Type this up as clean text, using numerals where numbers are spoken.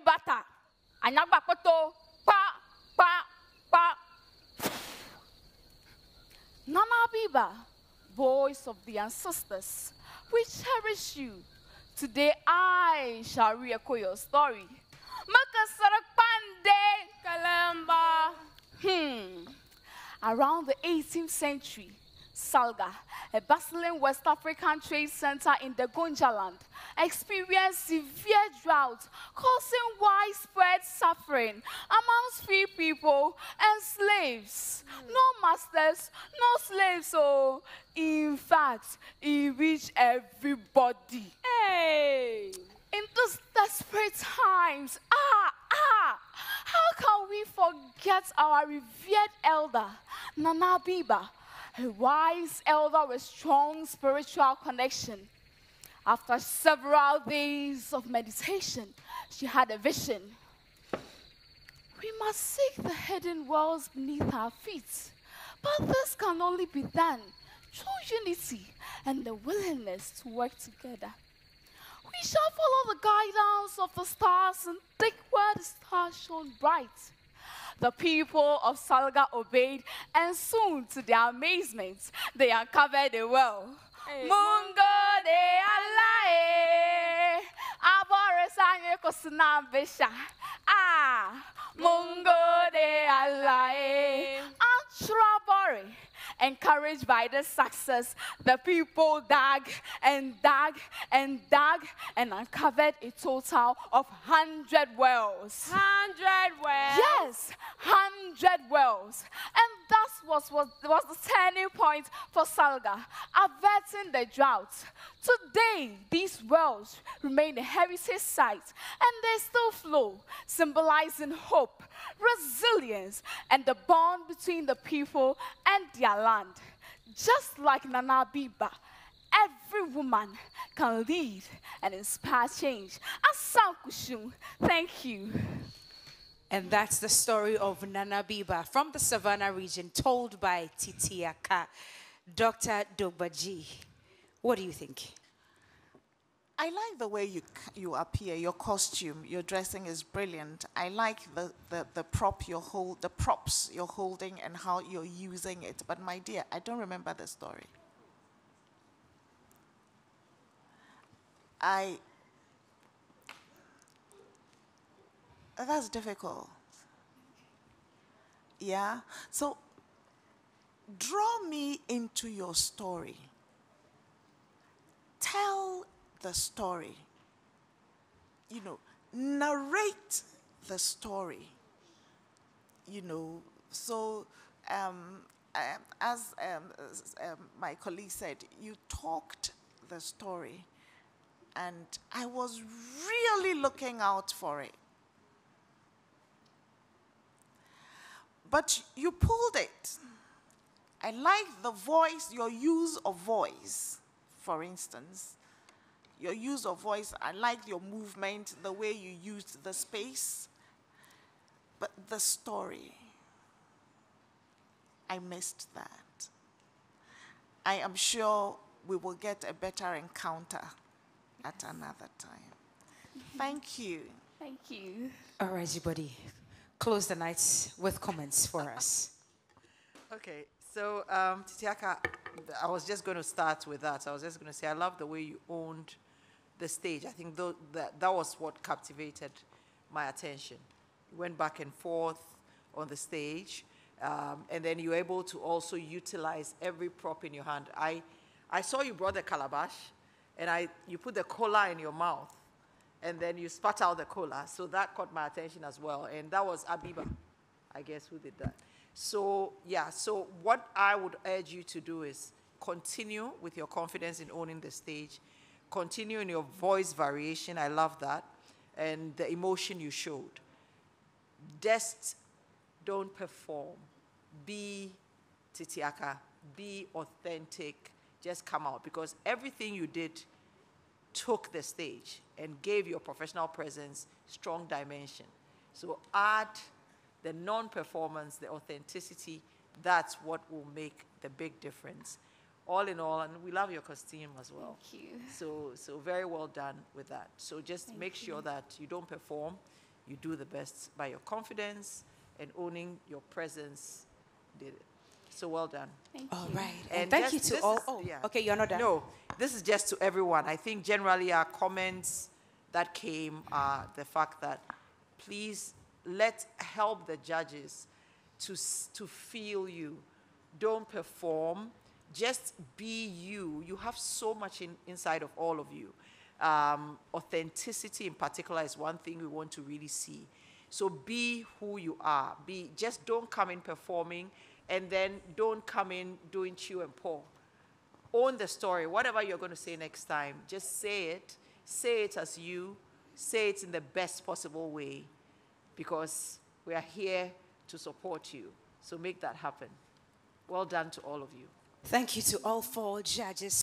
bibata. Anagba koto pa pa pa. Nana Abiba, voice of the ancestors, we cherish you. Today I shall re-echo your story. Makasarakpande Kalamba. Around the 18th century, Salga, a bustling West African trade center in the Gonjaland, experienced severe drought, causing widespread suffering amongst free people and slaves. No masters, no slaves, oh. In fact, it reached everybody. Hey! In these desperate times, how can we forget our revered elder, Nana Abiba? A wise elder with strong spiritual connection. After several days of meditation, she had a vision. We must seek the hidden worlds beneath our feet. But this can only be done through unity and the willingness to work together. We shall follow the guidance of the stars and think where the stars shone bright. The people of Salga obeyed, and soon, to their amazement, they uncovered a well. Mungo de alae, aboresanye kosunambesha. Mungo de alae. Antrabore. Encouraged by this success, the people dug and dug and dug and uncovered a total of 100 wells. 100 wells? Yes, 100 wells. And that was the turning point for Salga, averting the drought. Today, these wells remain a heritage site, and they still flow, symbolizing hope, resilience, and the bond between the people and their land. Just like Nana Abiba, every woman can lead and inspire change. Asankushun, thank you. And that's the story of Nana Abiba from the Savannah region, told by Titiaka. Dr. Dobaji, what do you think? I like the way you appear. Your costume, your dressing is brilliant. I like the props you're holding and how you're using it. But my dear, I don't remember the story. That's difficult. Yeah. So draw me into your story. Tell the story, you know, narrate the story, you know. So as my colleague said, you talked the story, and I was really looking out for it, but you pulled it. I like the voice, your use of voice, for instance. Your use of voice, I like your movement, the way you used the space. But the story, I missed that. I am sure we will get a better encounter at another time. Thank you. Thank you. All right, everybody, close the night with comments for us. Okay, so Titiaka, I was just going to start with that. I was just going to say, I love the way you owned the stage. I think that was what captivated my attention. You went back and forth on the stage, and then you were able to also utilize every prop in your hand. I saw you brought the calabash, and you put the cola in your mouth, and then you spat out the cola. So that caught my attention as well, and that was Abiba, I guess, who did that. So, yeah, so what I would urge you to do is continue with your confidence in owning the stage. Continue in your voice variation. I love that. And the emotion you showed. Just don't perform. Be Titiaka. Be authentic. Just come out. Because everything you did took the stage and gave your professional presence strong dimension. So add the non-performance, the authenticity, that's what will make the big difference. All in all, and we love your costume as well. Thank you. So very well done with that. So just make sure that you don't perform, you do the best by your confidence and owning your presence. Did it. So well done. Thank you. All right. And thank you to all. Oh, yeah. Okay, you're not done. No, this is just to everyone. I think generally our comments that came are the fact that please let's help the judges to feel you. Don't perform. Just be you. You have so much inside of all of you. Authenticity in particular is one thing we want to really see. So be who you are. Just don't come in performing, and then don't come in doing chew and pour. Own the story. Whatever you're going to say next time, just say it. Say it as you. Say it in the best possible way, because we are here to support you. So make that happen. Well done to all of you. Thank you to all four judges.